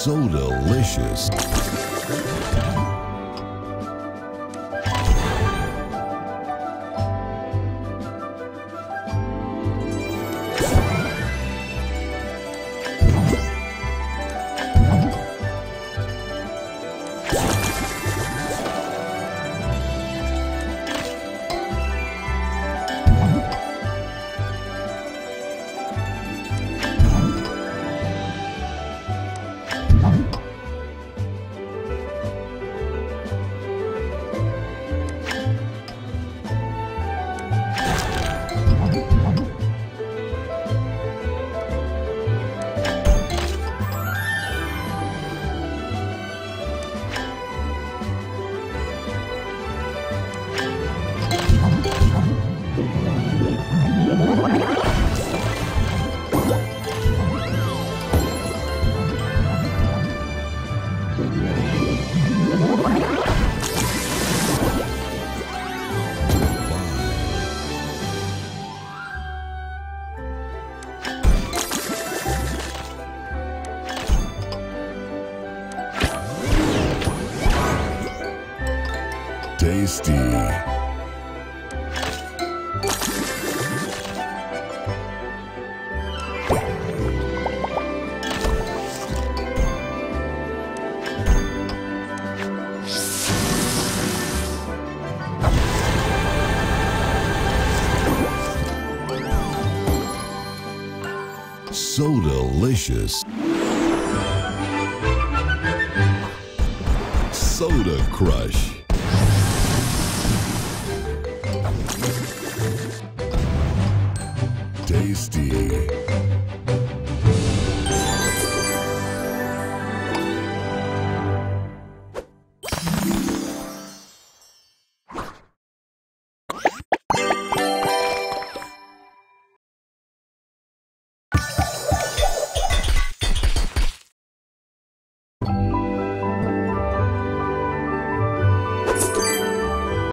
so delicious. Tasty. So delicious. Soda Crush. Tasty.